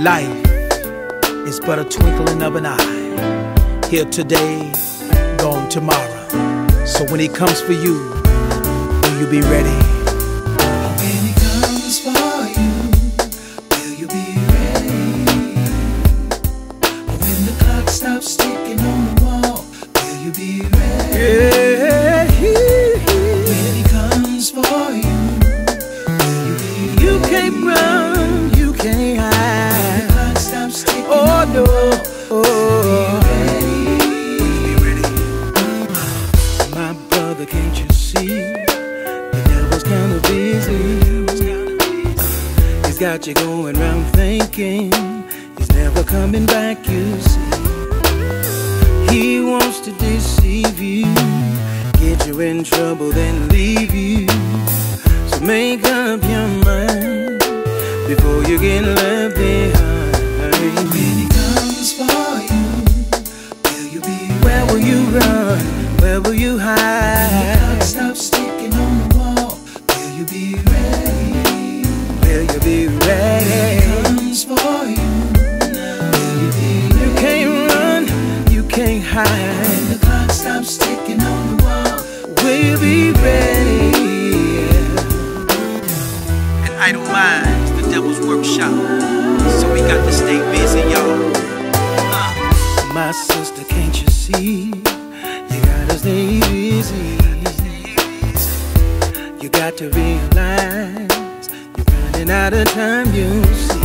Life is but a twinkling of an eye. Here today, gone tomorrow. So when he comes for you, will you be ready? When he comes for you, will you be ready? When the clock stops ticking on the wall, will you be ready? Yeah. When he comes for you, will you be ready? You can't run, you can't hide. Oh no, be ready. My brother, can't you see? The devil's kind of busy. He's got you going round thinking he's never coming back, you see. He wants to deceive you, get you in trouble, then leave you. So make up your mind before you get left behind. When he comes for you, will you be ready? Where will you run? Where will you hide? When the clock stops ticking on the wall, will you be ready? Will you be ready? When he comes for you, will you be ready? You can't run, you can't hide. When the clock stops ticking on the wall, will you be ready? And idolize the devil's workshop. So we got to stay busy, y'all. My sister, can't you see? You gotta stay busy. You got to realize you're running out of time, you see.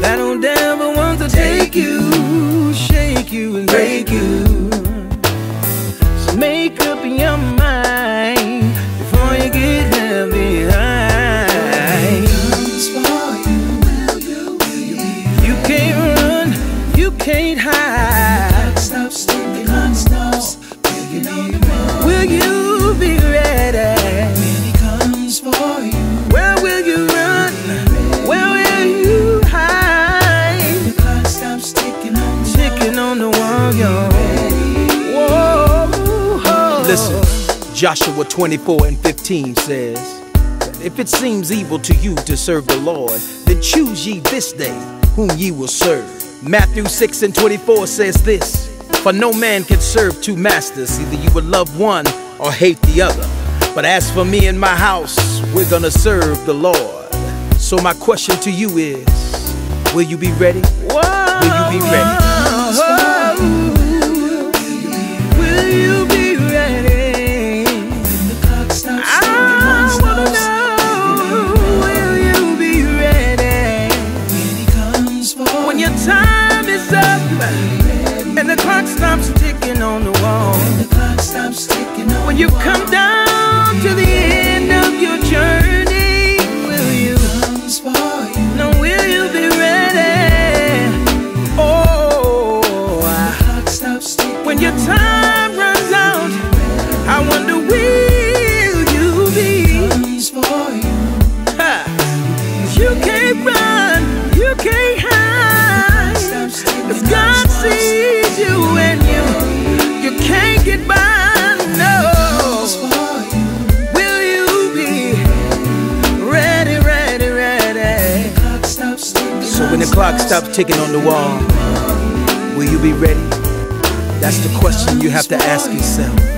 That old devil wants to take you, shake you and break you. So make up your mind before you get there behind. Can't hide. Will you be ready? When he comes for you, where will you run? Where will you hide? The clock stops ticking on the wall. Ticking on the wall, yo. Whoa. Listen, Joshua 24 and 15 says, if it seems evil to you to serve the Lord, then choose ye this day whom ye will serve. Matthew 6 and 24 says this, for no man can serve two masters, either you will love one or hate the other. But as for me and my house, we're gonna serve the Lord. So my question to you is, will you be ready? Whoa, will you be ready? Whoa, will you be ready? I wanna know, will you be ready? When your time up, and the clock stops ticking on the wall. When you come down to the end of your journey, will you? No, will you be ready? Oh, when your time runs out, I wonder, will you be? You can't run, you can't hide. If God sees you and you can't get by, no. Will you be ready, ready, ready? So when the clock stops ticking on the wall, will you be ready? That's the question you have to ask yourself.